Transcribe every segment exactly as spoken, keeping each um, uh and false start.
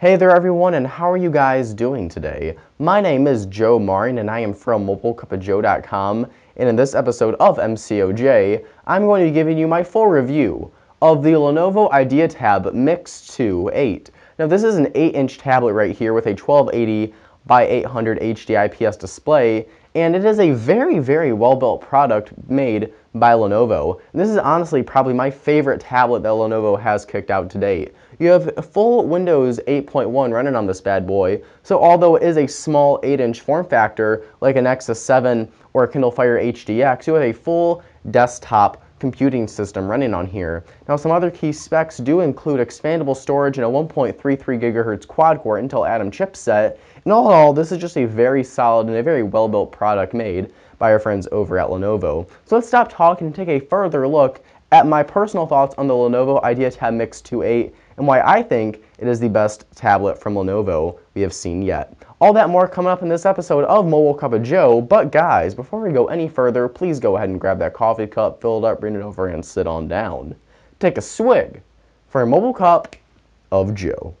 Hey there everyone, and how are you guys doing today? My name is Joe Marin and I am from Mobile Cup of Joe dot com, and in this episode of M C O J, I'm going to be giving you my full review of the Lenovo IdeaTab Miix two eight. Now this is an eight inch tablet right here with a twelve eighty by eight hundred H D I P S display, and it is a very, very well-built product made by Lenovo. And this is honestly probably my favorite tablet that Lenovo has kicked out to date. You have full Windows eight point one running on this bad boy, so although it is a small eight inch form factor, like a Nexus seven or a Kindle Fire H D X, you have a full desktop computing system running on here. Now some other key specs do include expandable storage and a one point three three gigahertz quad-core Intel Atom chipset, and all in all, this is just a very solid and a very well-built product made by our friends over at Lenovo. So let's stop talking and take a further look at my personal thoughts on the Lenovo IdeaTab Miix two eight and why I think it is the best tablet from Lenovo we have seen yet. All that more coming up in this episode of Mobile Cup of Joe, but guys, before we go any further, please go ahead and grab that coffee cup, fill it up, bring it over, and sit on down. Take a swig for a Mobile Cup of Joe.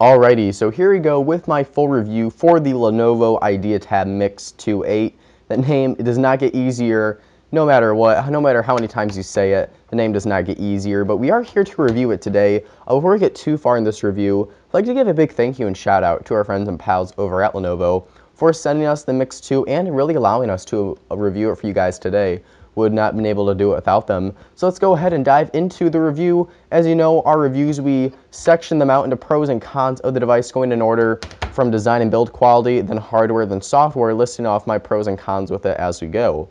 Alrighty, so here we go with my full review for the Lenovo IdeaTab Miix two eight. That name, it does not get easier no matter what, no matter how many times you say it, the name does not get easier, but we are here to review it today. Uh, before we get too far in this review, I'd like to give a big thank you and shout out to our friends and pals over at Lenovo for sending us the Miix two and really allowing us to uh, review it for you guys today. Would not have been able to do it without them. So let's go ahead and dive into the review. As you know, our reviews, we section them out into pros and cons of the device, going in order from design and build quality, then hardware, then software, listing off my pros and cons with it as we go.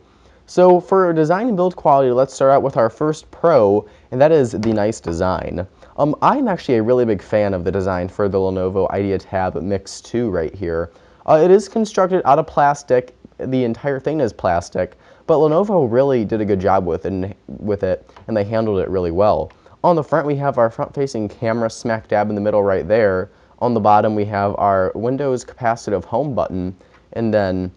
So for design and build quality, let's start out with our first pro, and that is the nice design. Um, I'm actually a really big fan of the design for the Lenovo IdeaTab Miix two right here. Uh, it is constructed out of plastic. The entire thing is plastic, but Lenovo really did a good job with it, with it, and they handled it really well. On the front, we have our front-facing camera smack dab in the middle right there. On the bottom, we have our Windows capacitive home button, and then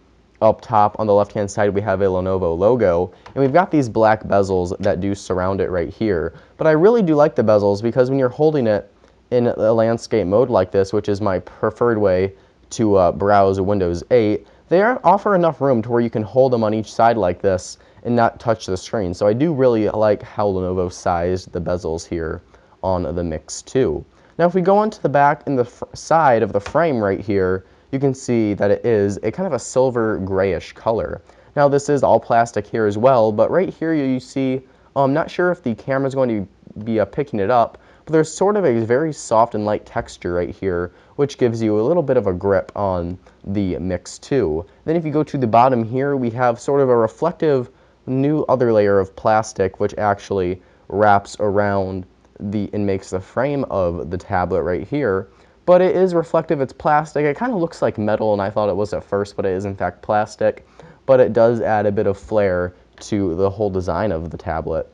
up top on the left-hand side, we have a Lenovo logo, and we've got these black bezels that do surround it right here. But I really do like the bezels because when you're holding it in a landscape mode like this, which is my preferred way to uh, browse Windows eight, they offer enough room to where you can hold them on each side like this and not touch the screen. So I do really like how Lenovo sized the bezels here on the Miix two. Now if we go onto the back and the side of the frame right here, you can see that it is a kind of a silver grayish color. Now this is all plastic here as well, but right here you see, I'm not sure if the camera's going to be uh, picking it up, but there's sort of a very soft and light texture right here, which gives you a little bit of a grip on the Miix two. Then if you go to the bottom here, we have sort of a reflective new other layer of plastic, which actually wraps around the and makes the frame of the tablet right here. But it is reflective, it's plastic, it kind of looks like metal, and I thought it was at first, but it is in fact plastic. But it does add a bit of flair to the whole design of the tablet.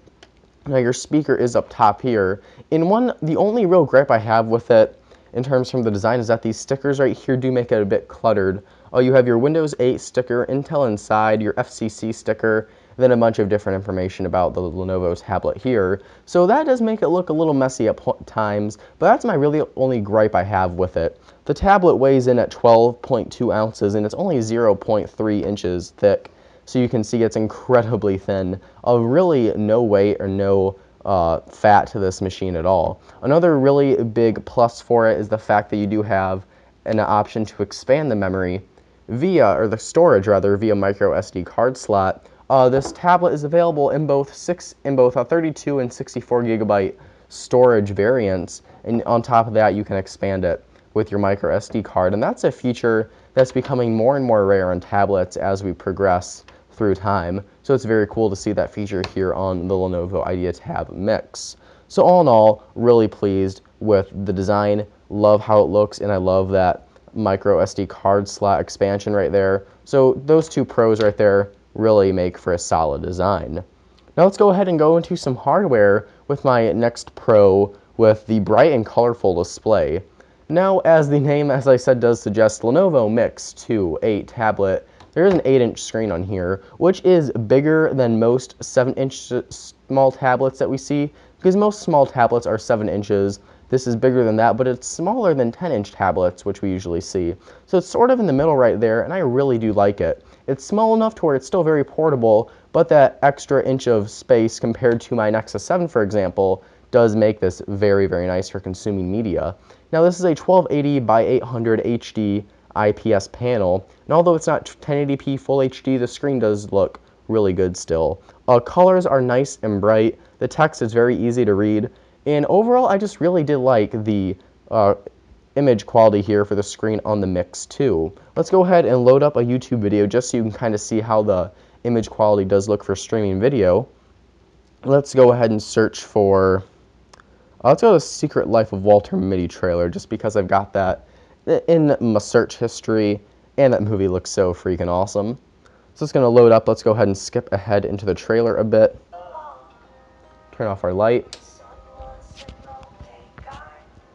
Now your speaker is up top here. In one, the only real gripe I have with it in terms from the design is that these stickers right here do make it a bit cluttered. Oh, you have your Windows eight sticker, Intel Inside, your F C C sticker, then a bunch of different information about the Lenovo tablet here. So that does make it look a little messy at times, but that's my really only gripe I have with it. The tablet weighs in at twelve point two ounces and it's only zero point three inches thick. So you can see it's incredibly thin, of really no weight or no Uh, fat to this machine at all. Another really big plus for it is the fact that you do have an option to expand the memory via, or the storage rather, via micro S D card slot. Uh, this tablet is available in both six, in both a thirty-two and sixty-four gigabyte storage variants, and on top of that, you can expand it with your micro S D card, and that's a feature that's becoming more and more rare on tablets as we progress through time, so it's very cool to see that feature here on the Lenovo IdeaTab Miix. So all in all, really pleased with the design, love how it looks, and I love that micro S D card slot expansion right there. So those two pros right there really make for a solid design. Now let's go ahead and go into some hardware with my next pro with the bright and colorful display. Now as the name, as I said, does suggest, Lenovo Miix two eight tablet There is an eight inch screen on here, which is bigger than most seven inch small tablets that we see, because most small tablets are seven inches. This is bigger than that, but it's smaller than ten inch tablets, which we usually see. So it's sort of in the middle right there, and I really do like it. It's small enough to where it's still very portable, but that extra inch of space compared to my Nexus seven, for example, does make this very, very nice for consuming media. Now this is a twelve eighty by eight hundred H D I P S panel, and although it's not ten eighty p full H D, the screen does look really good still. Uh, colors are nice and bright, the text is very easy to read, and overall I just really did like the uh, image quality here for the screen on the Miix two. Let's go ahead and load up a YouTube video just so you can kind of see how the image quality does look for streaming video. Let's go ahead and search for, uh, let's go to Secret Life of Walter Mitty trailer, just because I've got that in my search history, and that movie looks so freaking awesome. So it's going to load up. Let's go ahead and skip ahead into the trailer a bit. Turn off our light.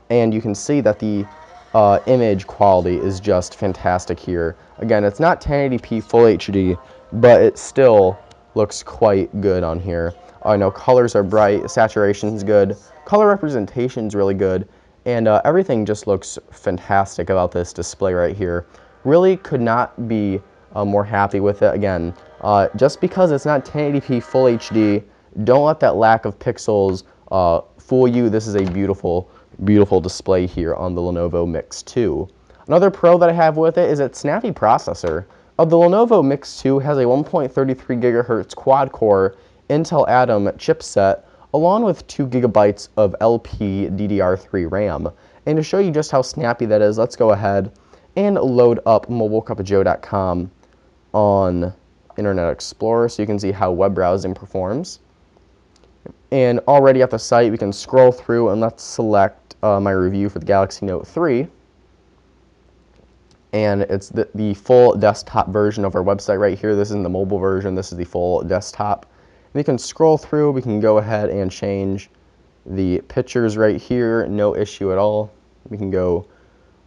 And you can see that the uh, image quality is just fantastic here. Again, it's not ten eighty p full H D, but it still looks quite good on here. I uh, know colors are bright, saturation's good, color representation's really good, and uh, everything just looks fantastic about this display right here. Really could not be uh, more happy with it. Again, uh, just because it's not ten eighty p full H D, don't let that lack of pixels uh, fool you. This is a beautiful, beautiful display here on the Lenovo Miix two. Another pro that I have with it is its snappy processor. Uh, the Lenovo Miix two has a one point three three gigahertz quad-core Intel Atom chipset, along with two gigabytes of L P D D R three RAM. And to show you just how snappy that is, let's go ahead and load up Mobile Cup of Joe dot com on Internet Explorer so you can see how web browsing performs. And already at the site, we can scroll through, and let's select uh, my review for the Galaxy Note three. And it's the, the full desktop version of our website right here. This isn't the mobile version, this is the full desktop. We can scroll through, we can go ahead and change the pictures right here, no issue at all. We can go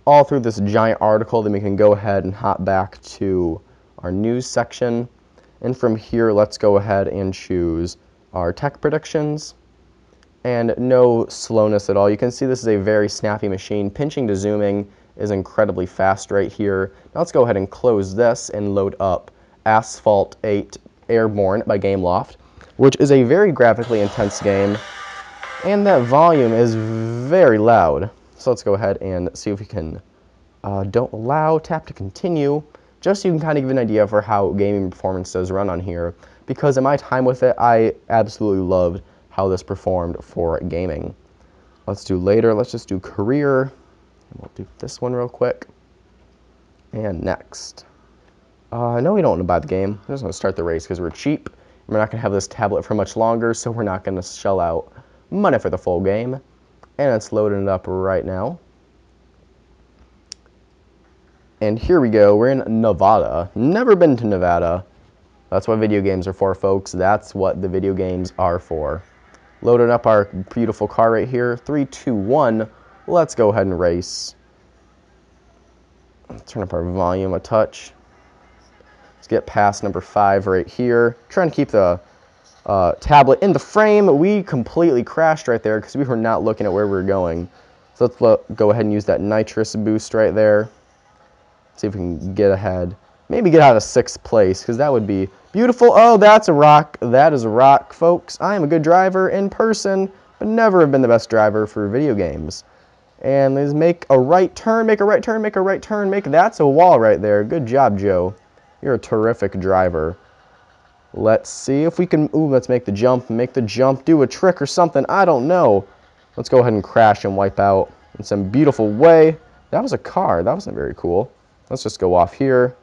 all through this giant article, then we can go ahead and hop back to our news section. And from here, let's go ahead and choose our tech predictions. And no slowness at all. You can see this is a very snappy machine. Pinching to zooming is incredibly fast right here. Now let's go ahead and close this and load up Asphalt eight Airborne by Gameloft, which is a very graphically intense game, and that volume is very loud. So let's go ahead and see if we can uh, don't allow, tap to continue, just so you can kind of give an idea for how gaming performance does run on here, because in my time with it, I absolutely loved how this performed for gaming. Let's do later, let's just do career, and we'll do this one real quick, and next. Uh, no, we don't want to buy the game, I'm just going to start the race because we're cheap. We're not going to have this tablet for much longer, so we're not going to shell out money for the full game. And it's loading it up right now. And here we go. We're in Nevada. Never been to Nevada. That's what video games are for, folks. That's what the video games are for. Loading up our beautiful car right here. Three, two, one. Let's go ahead and race. Turn up our volume a touch. Let's get past number five right here. Trying to keep the uh, tablet in the frame. We completely crashed right there because we were not looking at where we were going. So let's lo go ahead and use that nitrous boost right there. See if we can get ahead. Maybe get out of sixth place because that would be beautiful. Oh, that's a rock. That is a rock, folks. I am a good driver in person, but never have been the best driver for video games. And let's make a right turn, make a right turn, make a right turn, make... That's a wall right there. Good job, Joe. You're a terrific driver. Let's see if we can... Ooh, let's make the jump, make the jump, do a trick or something. I don't know. Let's go ahead and crash and wipe out in some beautiful way. That was a car. That wasn't very cool. Let's just go off here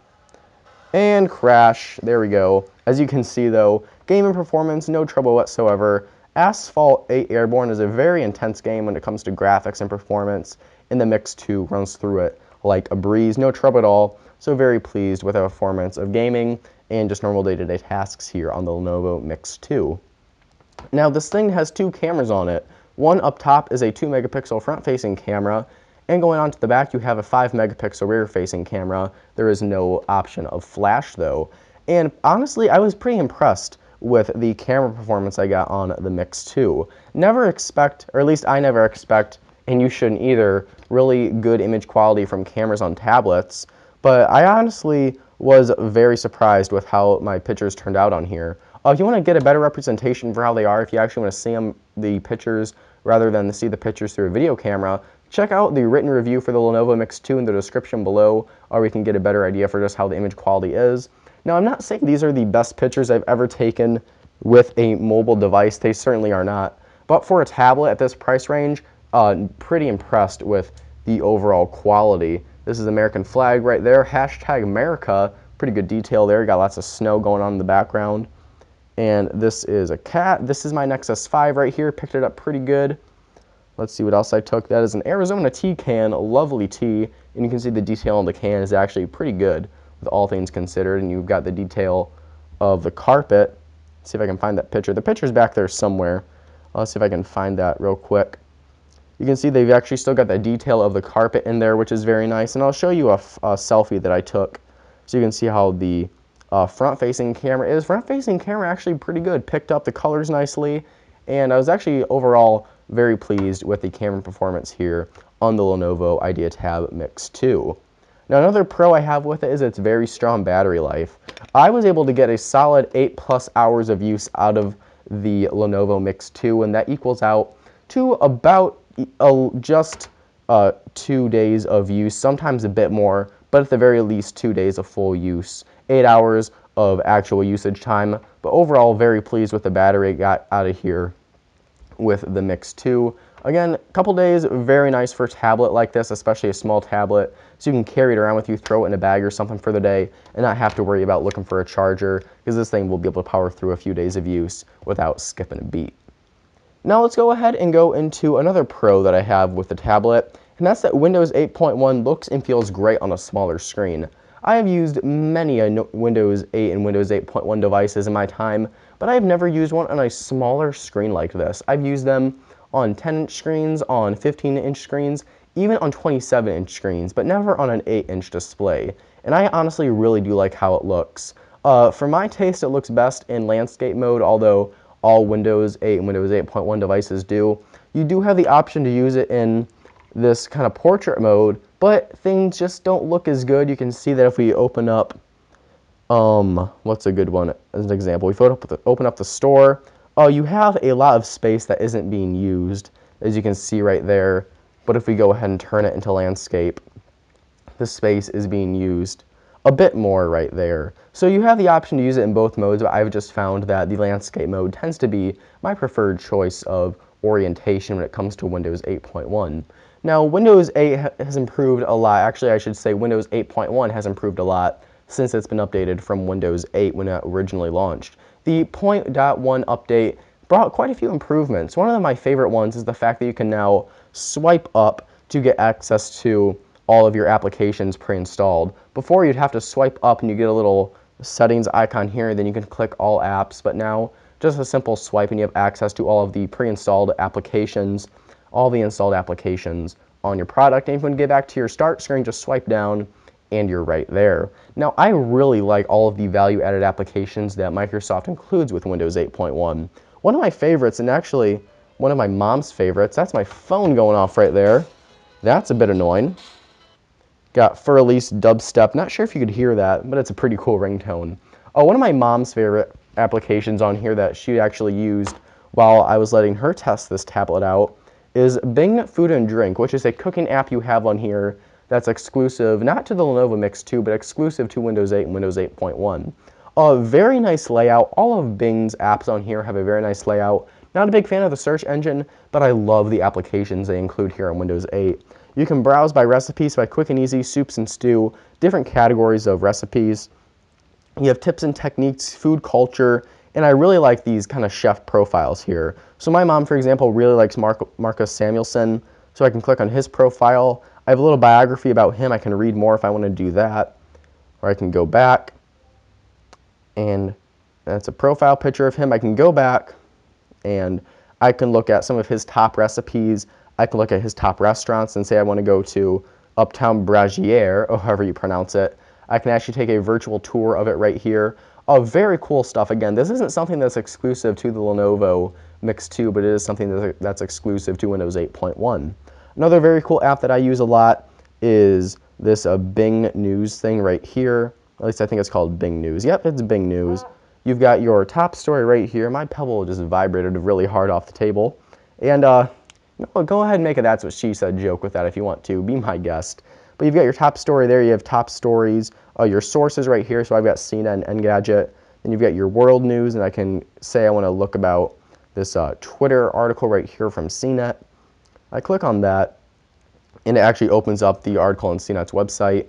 and crash. There we go. As you can see, though, gaming performance, no trouble whatsoever. Asphalt eight Airborne is a very intense game when it comes to graphics and performance, and the Miix two runs through it like a breeze. No trouble at all. So very pleased with the performance of gaming and just normal day-to-day tasks here on the Lenovo Miix two. Now this thing has two cameras on it. One up top is a two megapixel front-facing camera, And going on to the back, you have a five megapixel rear-facing camera. There is no option of flash, though. And honestly, I was pretty impressed with the camera performance I got on the Miix two. Never expect, or at least I never expect, and you shouldn't either, really good image quality from cameras on tablets, but I honestly was very surprised with how my pictures turned out on here. Uh, if you want to get a better representation for how they are, if you actually want to see them, the pictures, rather than see the pictures through a video camera, check out the written review for the Lenovo Miix two in the description below, or we can get a better idea for just how the image quality is. Now, I'm not saying these are the best pictures I've ever taken with a mobile device. They certainly are not. But for a tablet at this price range, uh, pretty impressed with the overall quality. This is the American flag right there. Hashtag America. Pretty good detail there. Got lots of snow going on in the background. And this is a cat. This is my Nexus five right here. Picked it up pretty good. Let's see what else I took. That is an Arizona tea can. A lovely tea. And you can see the detail on the can is actually pretty good, with all things considered, and you've got the detail of the carpet. Let's see if I can find that picture. The picture's back there somewhere. Let's see if I can find that real quick. You can see they've actually still got the detail of the carpet in there, which is very nice, and I'll show you a, a selfie that I took so you can see how the uh, front-facing camera is. Front-facing camera actually pretty good. Picked up the colors nicely, and I was actually overall very pleased with the camera performance here on the Lenovo IdeaTab Miix two. Now, another pro I have with it is its very strong battery life. I was able to get a solid eight plus hours of use out of the Lenovo Miix two, and that equals out to about uh, just uh, two days of use, sometimes a bit more, but at the very least two days of full use, eight hours of actual usage time. But overall, very pleased with the battery I got out of here with the Miix two. Again, a couple days, very nice for a tablet like this, especially a small tablet, so you can carry it around with you, throw it in a bag or something for the day, and not have to worry about looking for a charger, because this thing will be able to power through a few days of use without skipping a beat. Now let's go ahead and go into another pro that I have with the tablet, and that's that Windows eight point one looks and feels great on a smaller screen. I have used many Windows eight and Windows eight point one devices in my time, but I have never used one on a smaller screen like this. I've used them on ten inch screens, on fifteen inch screens, even on twenty-seven inch screens, but never on an eight inch display. And I honestly really do like how it looks. Uh, for my taste, it looks best in landscape mode, although all Windows eight and Windows eight point one devices do. You do have the option to use it in this kind of portrait mode, but things just don't look as good. You can see that if we open up, um, what's a good one as an example? If we open up the store, oh, you have a lot of space that isn't being used, as you can see right there. But if we go ahead and turn it into landscape, the space is being used a bit more right there. So you have the option to use it in both modes, but I've just found that the landscape mode tends to be my preferred choice of orientation when it comes to Windows eight point one. Now, Windows eight has improved a lot. Actually, I should say Windows eight point one has improved a lot since it's been updated from Windows eight when it originally launched. The point one update brought quite a few improvements. One of my favorite ones is the fact that you can now swipe up to get access to all of your applications pre-installed. Before, you'd have to swipe up and you get a little settings icon here, then you can click all apps, but now just a simple swipe and you have access to all of the pre-installed applications, all the installed applications on your product. And if you want to get back to your start screen, just swipe down and you're right there. Now, I really like all of the value-added applications that Microsoft includes with Windows eight point one. One of my favorites, and actually one of my mom's favorites, that's my phone going off right there. That's a bit annoying. Got Fur Elise dubstep. Not sure if you could hear that, but it's a pretty cool ringtone. Oh, one of my mom's favorite applications on here that she actually used while I was letting her test this tablet out is Bing Food and Drink, which is a cooking app you have on here that's exclusive, not to the Lenovo Miix two, but exclusive to Windows eight and Windows eight point one. A very nice layout. All of Bing's apps on here have a very nice layout. Not a big fan of the search engine, but I love the applications they include here on Windows eight. You can browse by recipes, by quick and easy, soups and stew, different categories of recipes. You have tips and techniques, food culture, and I really like these kind of chef profiles here. So my mom, for example, really likes Mar- Marcus Samuelsson, so I can click on his profile. I have a little biography about him. I can read more if I want to do that, or I can go back, and that's a profile picture of him. I can go back, and I can look at some of his top recipes. I can look at his top restaurants and say I want to go to Uptown Brasserie, or however you pronounce it. I can actually take a virtual tour of it right here. Oh, very cool stuff. Again, this isn't something that's exclusive to the Lenovo Miix two, but it is something that's exclusive to Windows eight point one. Another very cool app that I use a lot is this uh, Bing News thing right here. At least I think it's called Bing News. Yep, it's Bing News. You've got your top story right here. My Pebble just vibrated really hard off the table. And uh, no, go ahead and make a that's what she said joke with that if you want to. Be my guest. But you've got your top story there. You have top stories, uh, your sources right here. So I've got C N N and Engadget. Then you've got your world news, and I can say I want to look about this uh, Twitter article right here from C net. I click on that, and it actually opens up the article on C net's website.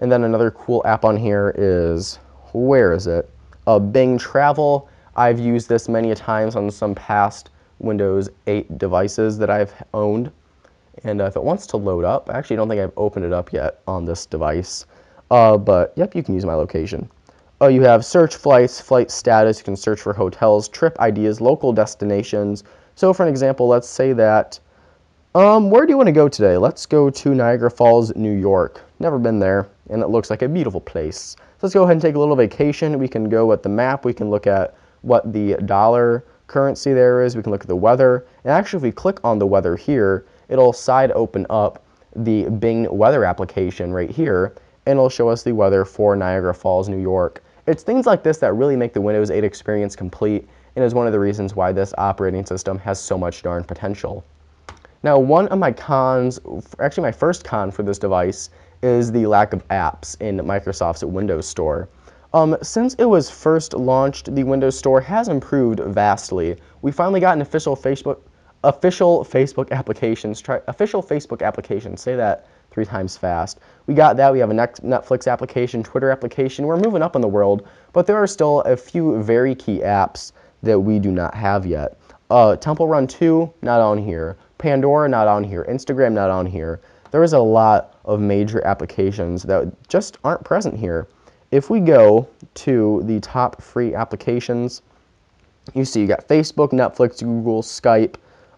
And then another cool app on here is, where is it? Uh, Bing Travel. I've used this many a times on some past Windows eight devices that I've owned. And uh, if it wants to load up, I actually don't think I've opened it up yet on this device. Uh, but yep, you can use my location. Oh, you have search flights, flight status, you can search for hotels, trip ideas, local destinations. So for an example, let's say that, um, where do you want to go today? Let's go to Niagara Falls, New York. Never been there, and it looks like a beautiful place. So let's go ahead and take a little vacation. We can go at the map, we can look at what the dollar currency there is, we can look at the weather, and actually if we click on the weather here, it'll side open up the Bing Weather application right here, and it'll show us the weather for Niagara Falls, New York. It's things like this that really make the Windows eight experience complete, and is one of the reasons why this operating system has so much darn potential. Now, one of my cons, actually my first con for this device, is the lack of apps in Microsoft's Windows Store. Um, since it was first launched, the Windows Store has improved vastly. We finally got an official Facebook official Facebook applications, try, official Facebook applications, say that three times fast. We got that, we have a Netflix application, Twitter application, we're moving up in the world, but there are still a few very key apps that we do not have yet. Uh, Temple Run two, not on here. Pandora, not on here. Instagram, not on here. There is a lot of major applications that just aren't present here. If we go to the top free applications, you see you got Facebook, Netflix, Google, Skype,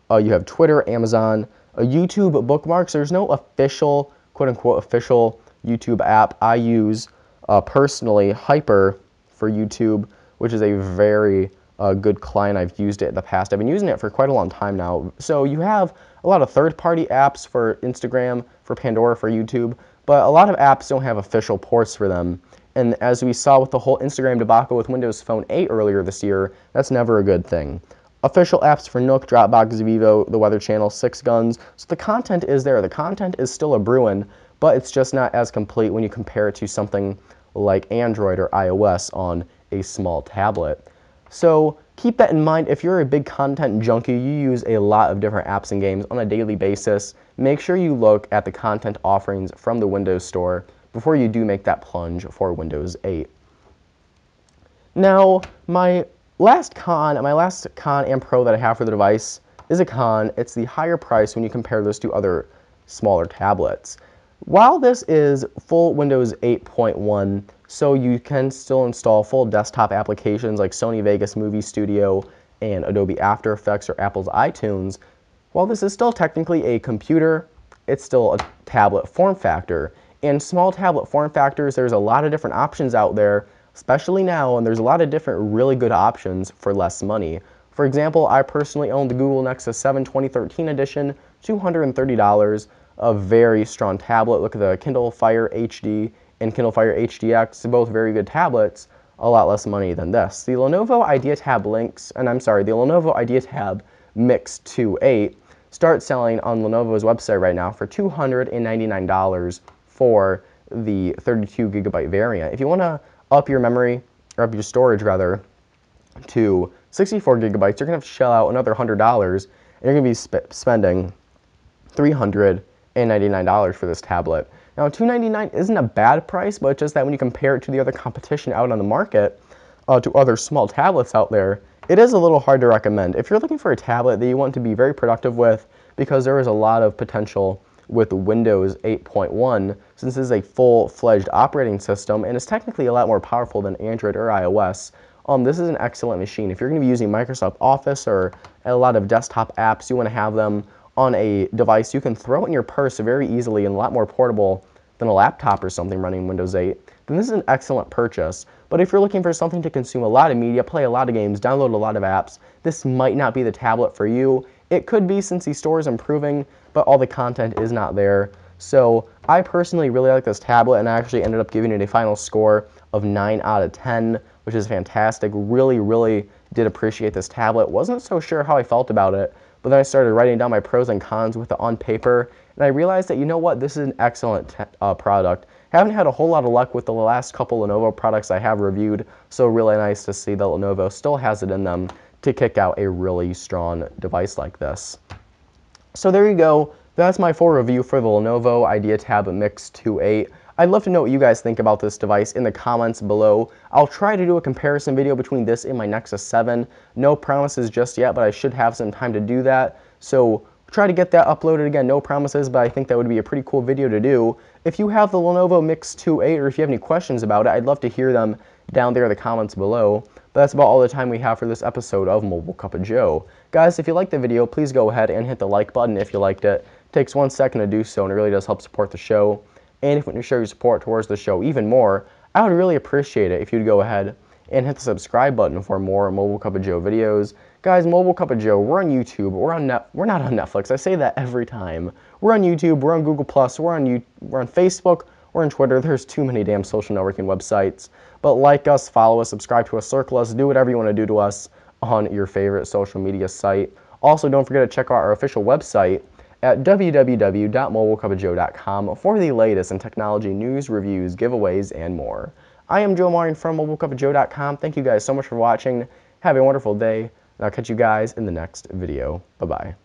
Uh, you have Twitter, Amazon, uh, YouTube bookmarks. There's no official, quote-unquote, official YouTube app. I use, uh, personally, Hyper for YouTube, which is a very uh, good client. I've used it in the past. I've been using it for quite a long time now. So you have a lot of third-party apps for Instagram, for Pandora, for YouTube, but a lot of apps don't have official ports for them. And as we saw with the whole Instagram debacle with Windows Phone eight earlier this year, that's never a good thing. Official apps for Nook, Dropbox, Vivo, the Weather Channel, Six Guns. So the content is there. The content is still a brewin', but it's just not as complete when you compare it to something like Android or iOS on a small tablet. So keep that in mind. If you're a big content junkie, you use a lot of different apps and games on a daily basis. Make sure you look at the content offerings from the Windows Store before you do make that plunge for Windows eight. Now, my Last con, my last con and pro that I have for the device is a con. It's the higher price when you compare this to other smaller tablets. While this is full Windows eight point one, so you can still install full desktop applications like Sony Vegas Movie Studio and Adobe After Effects or Apple's iTunes, while this is still technically a computer, it's still a tablet form factor. And small tablet form factors, there's a lot of different options out there, especially now, and there's a lot of different really good options for less money. For example, I personally own the Google Nexus seven twenty thirteen edition, two hundred thirty dollars, a very strong tablet. Look at the Kindle Fire H D and Kindle Fire H D X, both very good tablets, a lot less money than this. The Lenovo IdeaTab Links, and I'm sorry, the Lenovo IdeaTab Miix two eight start selling on Lenovo's website right now for two hundred ninety-nine dollars for the thirty-two gigabyte variant. If you want to up your memory, or up your storage rather, to sixty-four gigabytes, you're going to have to shell out another one hundred dollars, and you're going to be sp spending three hundred ninety-nine dollars for this tablet. Now, two hundred ninety-nine dollars isn't a bad price, but just that when you compare it to the other competition out on the market, uh, to other small tablets out there, it is a little hard to recommend. If you're looking for a tablet that you want to be very productive with, because there is a lot of potential with Windows eight point one, since this is a full-fledged operating system and is technically a lot more powerful than Android or iOS, um, this is an excellent machine. If you're going to be using Microsoft Office or a lot of desktop apps, you want to have them on a device you can throw in your purse very easily and a lot more portable than a laptop or something running Windows eight, then this is an excellent purchase. But if you're looking for something to consume a lot of media, play a lot of games, download a lot of apps, this might not be the tablet for you. It could be, since the store is improving, but all the content is not there. So I personally really like this tablet, and I actually ended up giving it a final score of nine out of ten, which is fantastic. Really, really did appreciate this tablet. Wasn't so sure how I felt about it, but then I started writing down my pros and cons with it on paper, and I realized that, you know what, this is an excellent uh, product. I haven't had a whole lot of luck with the last couple Lenovo products I have reviewed, so really nice to see that Lenovo still has it in them to kick out a really strong device like this. So there you go. That's my full review for the Lenovo IdeaTab Miix two eight. I'd love to know what you guys think about this device in the comments below. I'll try to do a comparison video between this and my Nexus seven. No promises just yet, but I should have some time to do that. So try to get that uploaded. Again, no promises, but I think that would be a pretty cool video to do. If you have the Lenovo Miix two eight, or if you have any questions about it, I'd love to hear them down there in the comments below. But that's about all the time we have for this episode of Mobile Cup of Joe. Guys, if you liked the video, please go ahead and hit the like button if you liked it. It takes one second to do so, and it really does help support the show. And if you want to show your support towards the show even more, I would really appreciate it if you'd go ahead and hit the subscribe button for more Mobile Cup of Joe videos. Guys, Mobile Cup of Joe, we're on YouTube, we're on Net, we're not on Netflix, I say that every time. We're on YouTube, we're on Google Plus, we're on you, we're on Facebook, we're on Twitter. There's too many damn social networking websites. But like us, follow us, subscribe to us, circle us, do whatever you want to do to us on your favorite social media site. Also, don't forget to check out our official website at w w w dot mobile cup of joe dot com for the latest in technology news, reviews, giveaways, and more. I am Joe Marin from mobile cup of joe dot com. Thank you guys so much for watching. Have a wonderful day. And I'll catch you guys in the next video. Bye-bye.